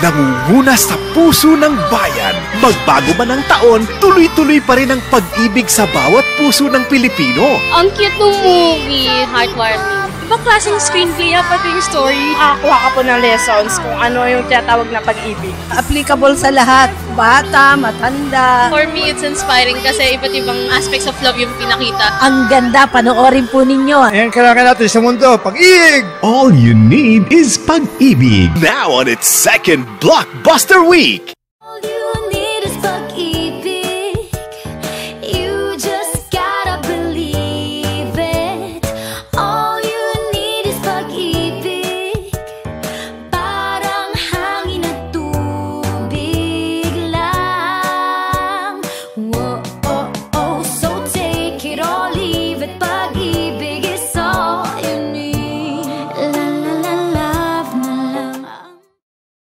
nangunguna sa puso ng bayan. Magbago man ang taon, tuloy-tuloy pa rin ang pag-ibig sa bawat puso ng Pilipino. Ang cute ng movie, heartwarming. Ibang klaseng screenplay na pati yung story. Nakakuha ka po ng lessons kung ano yung tinatawag na pag-ibig. Applicable sa lahat. Bata, matanda. For me, it's inspiring kasi iba't ibang aspects of love yung pinakita. Ang ganda, panoorin po ninyo. Ayan, kailangan natin sa mundo, pag-ibig! All you need is pag-ibig. Now on its second Blockbuster Week!